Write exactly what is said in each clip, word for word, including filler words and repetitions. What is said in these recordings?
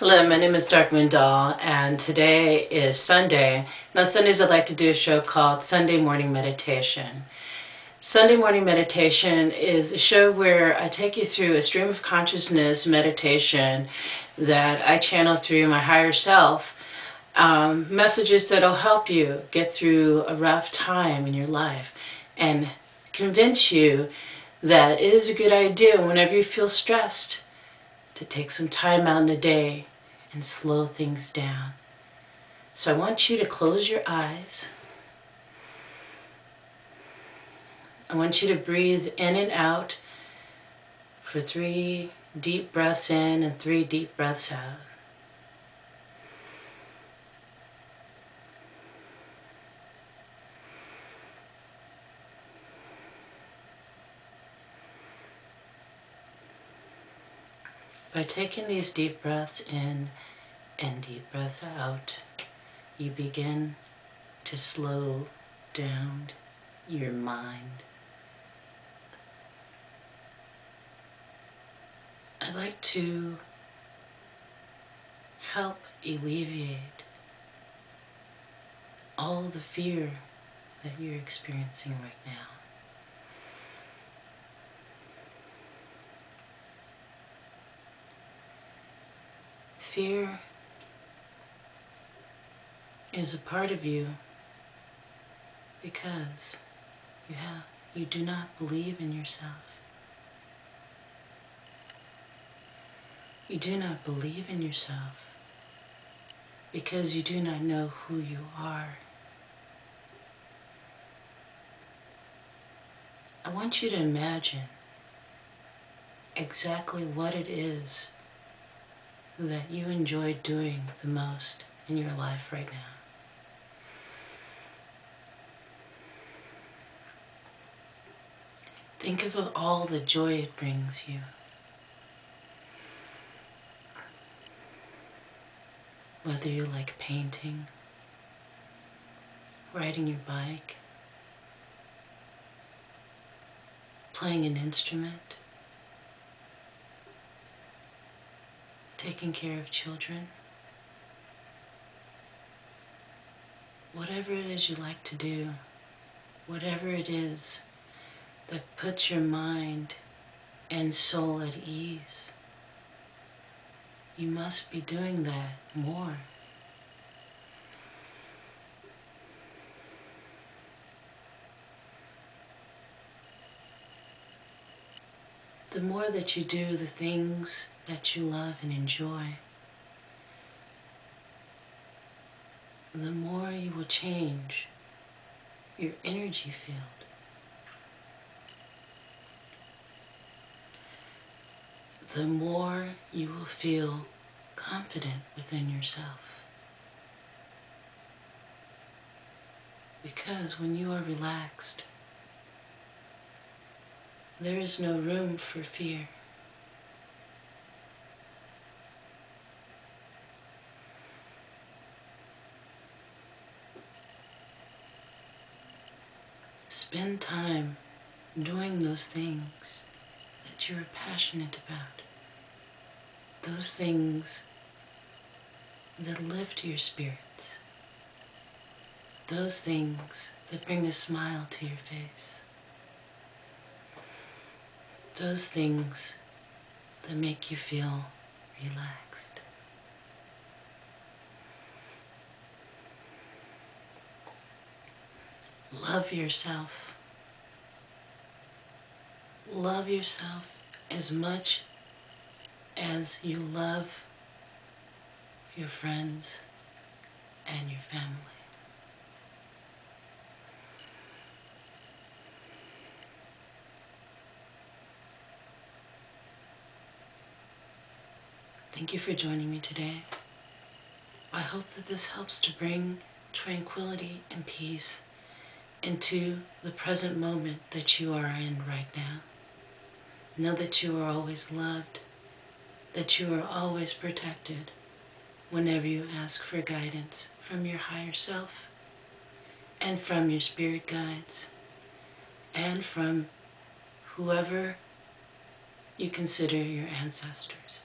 Hello, my name is Darkmoon Doll, and today is Sunday. Now, Sundays I'd like to do a show called Sunday Morning Meditation. Sunday Morning Meditation is a show where I take you through a stream of consciousness meditation that I channel through my higher self, um, messages that'll help you get through a rough time in your life and convince you that it is a good idea whenever you feel stressed to take some time out in the day and slow things down. So I want you to close your eyes. I want you to breathe in and out for three deep breaths in and three deep breaths out. By taking these deep breaths in and deep breaths out, you begin to slow down your mind. I'd like to help alleviate all the fear that you're experiencing right now. Fear is a part of you because you have, you do not believe in yourself. You do not believe in yourself because you do not know who you are. I want you to imagine exactly what it is that you enjoy doing the most in your life right now. Think of all the joy it brings you. Whether you like painting, riding your bike, playing an instrument, taking care of children, whatever it is you like to do, whatever it is that puts your mind and soul at ease, you must be doing that more. The more that you do the things that you love and enjoy, the more you will change your energy field. The more you will feel confident within yourself. Because when you are relaxed, there is no room for fear. Spend time doing those things that you are passionate about, those things that lift your spirits, those things that bring a smile to your face, those things that make you feel relaxed. Love yourself. Love yourself as much as you love your friends and your family. Thank you for joining me today. I hope that this helps to bring tranquility and peace into the present moment that you are in right now. Know that you are always loved, that you are always protected whenever you ask for guidance from your higher self and from your spirit guides and from whoever you consider your ancestors.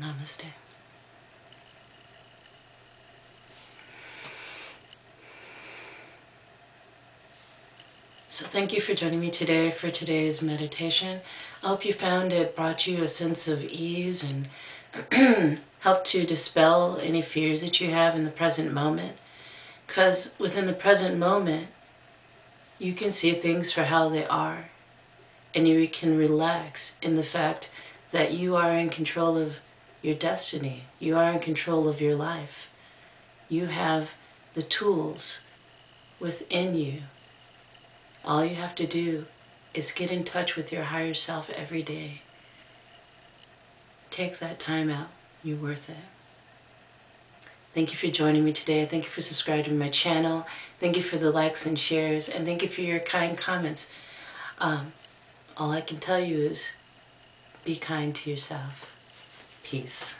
Namaste. So thank you for joining me today for today's meditation. I hope you found it brought you a sense of ease and helped to dispel any fears that you have in the present moment. Because within the present moment, you can see things for how they are. And you can relax in the fact that you are in control of your destiny. You are in control of your life. You have the tools within you. All you have to do is get in touch with your higher self every day. Take that time out. You're worth it. Thank you for joining me today. Thank you for subscribing to my channel. Thank you for the likes and shares. And thank you for your kind comments. Um, all I can tell you is be kind to yourself. Peace.